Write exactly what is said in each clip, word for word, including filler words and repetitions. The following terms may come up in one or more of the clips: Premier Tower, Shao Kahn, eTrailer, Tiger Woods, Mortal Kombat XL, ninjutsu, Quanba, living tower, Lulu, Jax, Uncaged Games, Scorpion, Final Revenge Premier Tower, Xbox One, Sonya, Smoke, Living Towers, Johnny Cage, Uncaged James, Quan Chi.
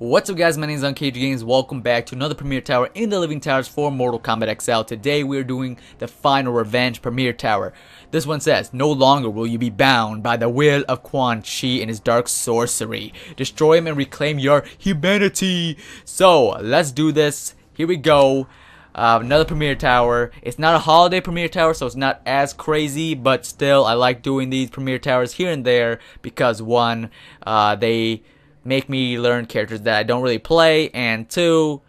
What's up guys, my name is Uncaged Games, welcome back to another Premier Tower in the Living Towers for Mortal Kombat X L. Today we are doing the Final Revenge Premier Tower. This one says, no longer will you be bound by the will of Quan Chi and his dark sorcery. Destroy him and reclaim your humanity. So, let's do this. Here we go. Uh, another Premier Tower. It's not a holiday Premier Tower, so it's not as crazy, but still I like doing these Premier Towers here and there because one, uh, they make me learn characters that I don't really play, and two,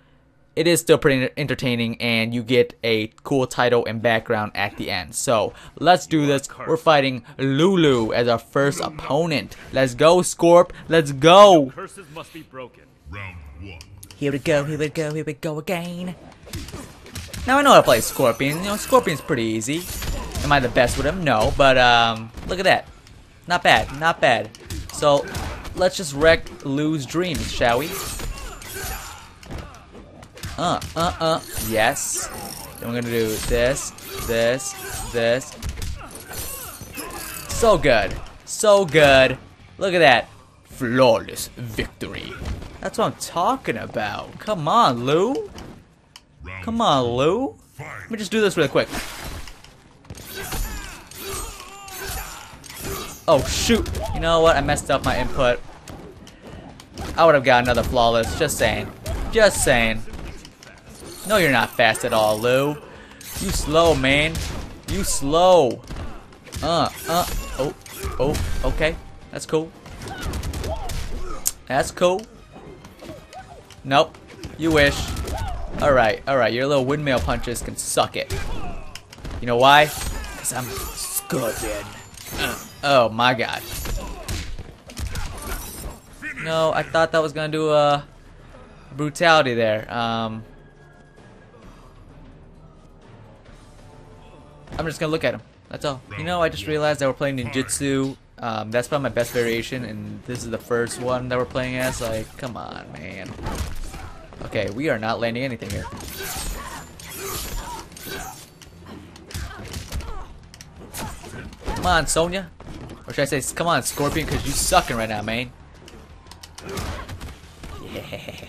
it is still pretty entertaining and you get a cool title and background at the end. So let's do this. We're fighting Lulu as our first opponent. Let's go, Scorp. Let's go. Curses must be broken. Round one. Here we go, here we go, here we go again. Now I know how to play Scorpion. You know, Scorpion's pretty easy. Am I the best with him? No, but um, look at that. Not bad, not bad. So let's just wreck Lou's dreams, shall we? Uh, uh, uh, yes. Then we're gonna do this, this, this. So good, so good. Look at that. Flawless victory. That's what I'm talking about. Come on, Lou. Come on, Lou. Let me just do this really quick. Oh, shoot. You know what? I messed up my input. I would have got another flawless. Just saying. Just saying. No, you're not fast at all, Lou. You slow, man. You slow. Uh, uh. Oh, oh, okay. That's cool. That's cool. Nope. You wish. Alright, alright. Your little windmill punches can suck it. You know why? Because I'm Scorpion. Uh, oh, my God. No, I thought that was going to do a brutality there. Um... I'm just gonna look at him. That's all. You know, I just realized that we're playing ninjutsu. Um, that's probably my best variation, and this is the first one that we're playing as. Like, come on, man. Okay, we are not landing anything here. Come on, Sonya. Or should I say, come on, Scorpion, because you sucking right now, man. Yeah.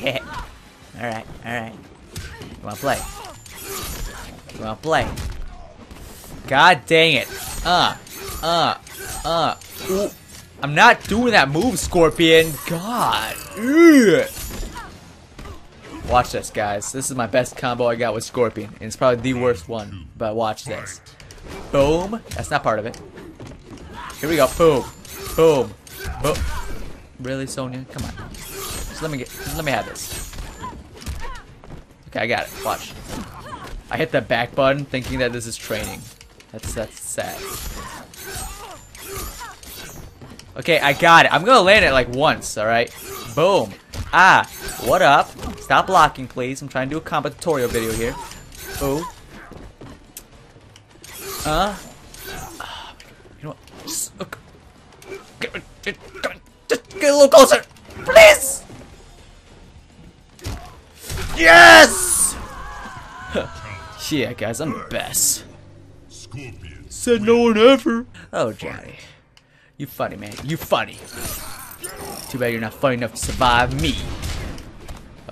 Yeah. Alright, alright. You wanna play? You wanna play? God dang it. Uh, uh, uh. Ooh. I'm not doing that move, Scorpion. God. Ugh. Watch this, guys. This is my best combo I got with Scorpion. And it's probably the worst one. But watch this. Boom. That's not part of it. Here we go. Boom. Boom. Boom. Really, Sonya? Come on. Just let me get. Just let me have this. Okay, I got it. Watch. I hit the back button thinking that this is training. That's that's sad. Okay, I got it. I'm gonna land it like once, alright? Boom. Ah, what up? Stop blocking, please. I'm trying to do a combo tutorial video here. Boom. Uh. You know what? Just, look. Get, get, get, just get a little closer. Please! Yes! Yeah, guys, I'm the best. Scorpion. Said no one ever. Oh, Johnny. You funny, man. You funny. Too bad you're not funny enough to survive me.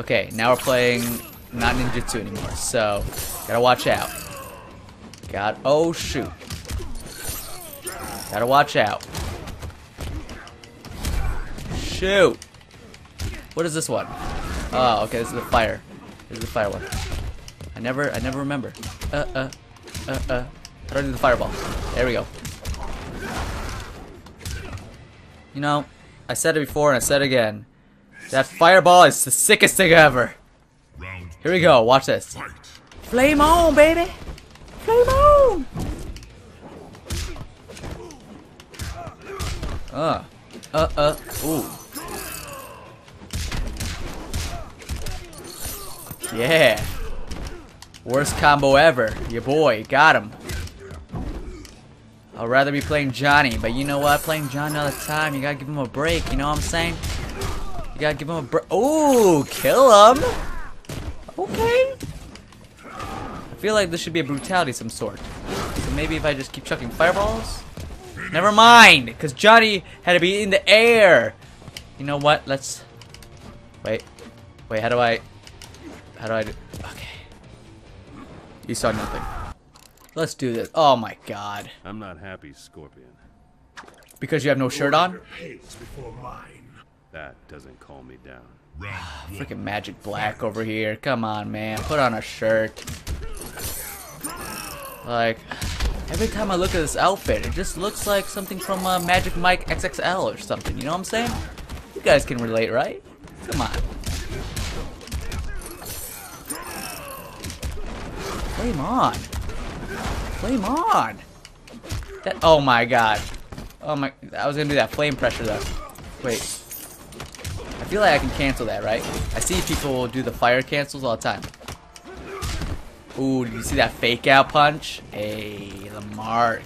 Okay, now we're playing not ninjutsu anymore, so gotta watch out. God, oh shoot. Gotta watch out. Shoot. What is this one? Oh, okay, this is the fire. This is the fire one. I never, I never remember. Uh, uh, uh, uh. I don't do the fireball. There we go. You know, I said it before and I said it again. That fireball is the sickest thing ever. Here we go. Watch this. Flame on, baby. Flame on. Uh, uh, uh. Ooh. Yeah. Worst combo ever. Your boy got him. I'd rather be playing Johnny, but you know what? Playing Johnny all the time, you gotta give him a break. You know what I'm saying? You gotta give him a break. Ooh, kill him. Okay. I feel like this should be a brutality of some sort. So maybe if I just keep chucking fireballs. Never mind, because Johnny had to be in the air. You know what? Let's Wait. Wait, how do I... How do I do... Okay. You saw nothing. Let's do this. Oh my god. I'm not happy, Scorpion. Because you have no shirt on? That doesn't calm me down. Freaking Magic Black over here. Come on, man. Put on a shirt. Like, every time I look at this outfit, it just looks like something from uh, Magic Mike X X L or something. You know what I'm saying? You guys can relate, right? Come on. Flame on. Flame on. That, oh my god. Oh my, I was gonna do that flame pressure though. Wait. I feel like I can cancel that, right? I see people do the fire cancels all the time. Ooh, did you see that fake out punch? Hey, the mark.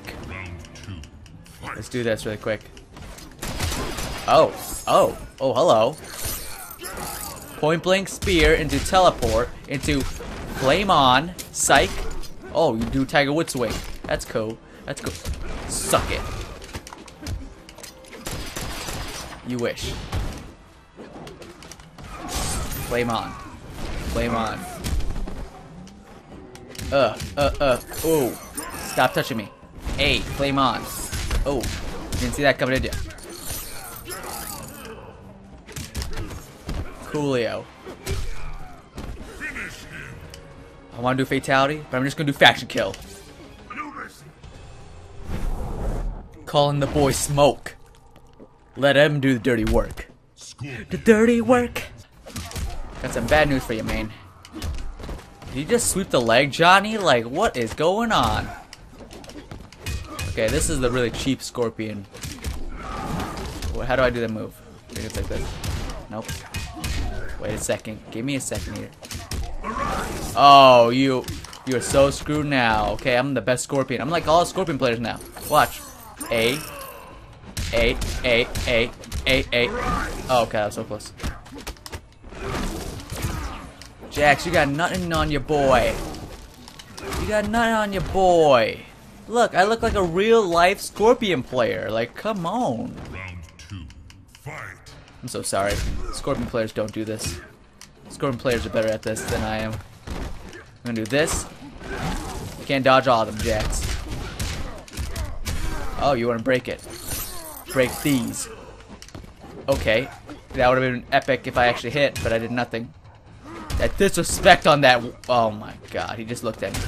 Let's do this really quick. Oh, oh, oh, hello. Point blank spear into teleport into flame on, psych. Oh, you do Tiger Woods swing. That's cool. That's cool. Suck it. You wish. Flame on. Flame on. Uh, uh, uh. Ooh. Stop touching me. Hey, flame on. Oh. Didn't see that coming in. Coolio. I want to do fatality, but I'm just going to do faction kill. Calling the boy Smoke. Let him do the dirty work. The dirty work. Got some bad news for you, man. Did you just sweep the leg, Johnny? Like, what is going on? Okay, this is the really cheap Scorpion. Well, how do I do that move? I think it's like this. Nope. Wait a second. Give me a second here. Oh, you you are so screwed now. Okay, I'm the best Scorpion. I'm like all Scorpion players now. Watch. A. A. A. A. A. A. Oh, okay, that was so close. Jax, you got nothing on your boy. You got nothing on your boy. Look, I look like a real-life Scorpion player. Like, come on. Round two, fight. I'm so sorry. Scorpion players don't do this. Scorpion players are better at this than I am. I'm gonna do this. You can't dodge all of them, Jax. Oh, you wanna break it. Break these. Okay. That would've been epic if I actually hit, but I did nothing. That disrespect on that... Oh my god, he just looked at me.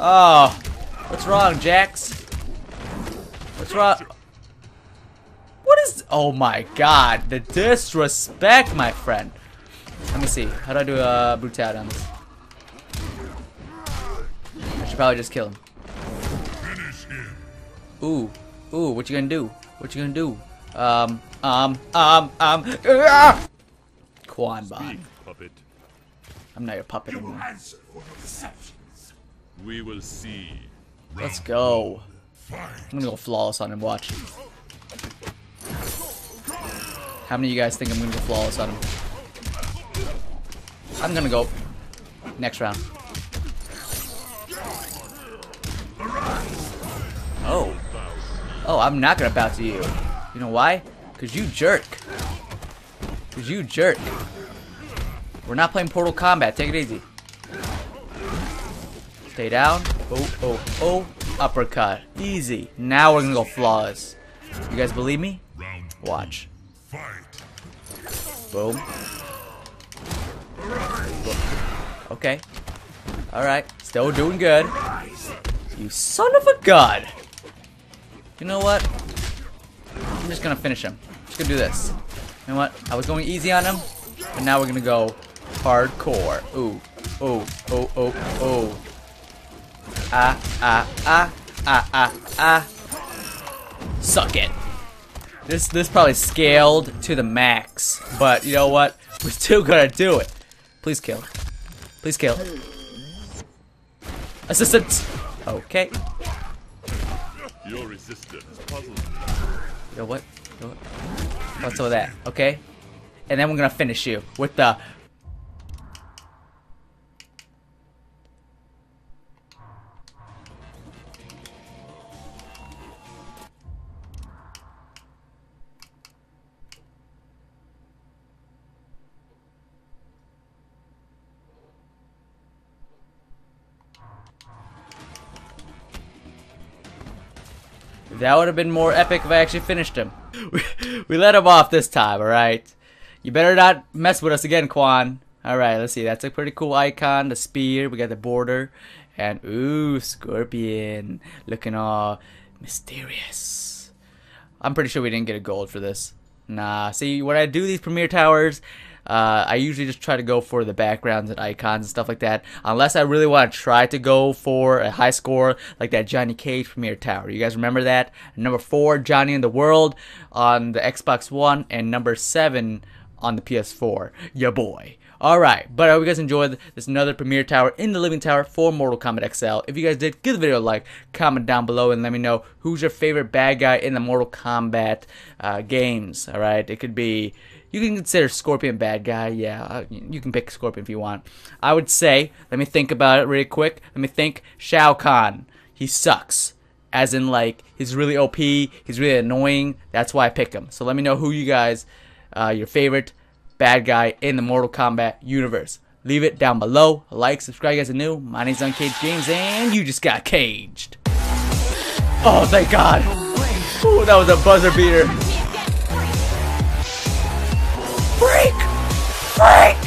Oh. What's wrong, Jax? What's wrong? What is... Oh my god, the disrespect, my friend. Let me see. How do I do a brutality on this? I should probably just kill him. Ooh. Ooh, what you gonna do? What you gonna do? Um, um, um, um, uh, Quanba. Puppet. I'm not your puppet you anymore. We will see. Let's go. Fight. I'm gonna go flawless on him, watch. How many of you guys think I'm gonna go flawless on him? I'm gonna go next round. Oh. Oh, I'm not gonna bow to you. You know why? Cause you jerk. Cause you jerk. We're not playing Mortal Kombat. Take it easy. Stay down. Oh, oh, oh. Uppercut. Easy. Now we're gonna go flawless. You guys believe me? Watch. Boom. Okay. Alright. Still doing good. You son of a god. You know what? I'm just gonna finish him. Just gonna do this. You know what? I was going easy on him, but now we're gonna go hardcore. Ooh, ooh, ooh, ooh, ooh. Ah, ah, ah, ah, ah, ah. Suck it. This this probably scaled to the max, but you know what? We're still gonna do it. Please kill. Please kill. Assistance. Okay. Your resistance puzzles me. Yo, what? Yo, what? What's all that? Okay. And then we're gonna finish you with the... That would have been more epic if I actually finished him. We let him off this time, alright? You better not mess with us again, Quan. Alright, let's see. That's a pretty cool icon. The spear, we got the border. And ooh, Scorpion. Looking all mysterious. I'm pretty sure we didn't get a gold for this. Nah, see, when I do these Premier Towers, uh, I usually just try to go for the backgrounds and icons and stuff like that. Unless I really want to try to go for a high score like that Johnny Cage Premier Tower. You guys remember that? Number four, Johnny in the World on the Xbox One, and number seven on the P S four. Ya boy. Alright, but I hope you guys enjoyed this another Premier Tower in the Living Tower for Mortal Kombat X L. If you guys did, give the video a like, comment down below, and let me know who's your favorite bad guy in the Mortal Kombat uh, games. Alright, it could be, you can consider Scorpion bad guy, yeah, you can pick Scorpion if you want. I would say, let me think about it really quick, let me think, Shao Kahn, he sucks. As in like, he's really O P, he's really annoying, that's why I pick him. So let me know who you guys, uh, your favorite bad guy in the Mortal Kombat universe. Leave it down below. Like, subscribe, you guys are new. My name's Uncaged James, and you just got caged. Oh, thank God. Ooh, that was a buzzer beater. Freak! Freak!